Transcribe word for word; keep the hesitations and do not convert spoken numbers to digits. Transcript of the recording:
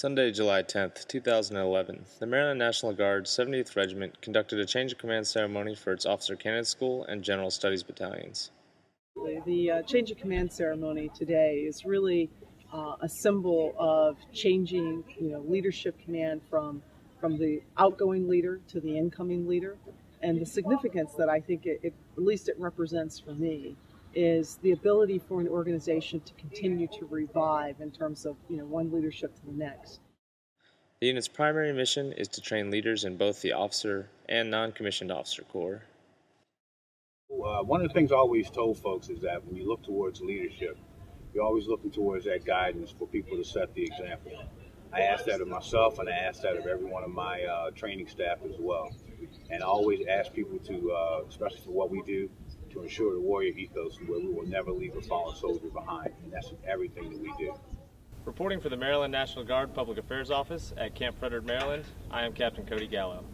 Sunday, July tenth, two thousand eleven, the Maryland National Guard, seventieth Regiment, conducted a change of command ceremony for its Officer Candidate School and General Studies battalions. The uh, change of command ceremony today is really uh, a symbol of changing, you know, leadership command from from the outgoing leader to the incoming leader, and the significance that I think it, it at least it represents for me is the ability for an organization to continue to revive in terms of, you know, one leadership to the next. The unit's primary mission is to train leaders in both the officer and non-commissioned officer corps. Uh, one of the things I always told folks is that when you look towards leadership, you're always looking towards that guidance for people to set the example. I ask that of myself, and I ask that of every one of my uh, training staff as well. And I always ask people to, uh, especially for what we do, to ensure the warrior ethos where we will never leave a fallen soldier behind, and that's everything that we do. Reporting for the Maryland National Guard Public Affairs Office at Camp Frederick, Maryland, I am Captain Cody Gallo.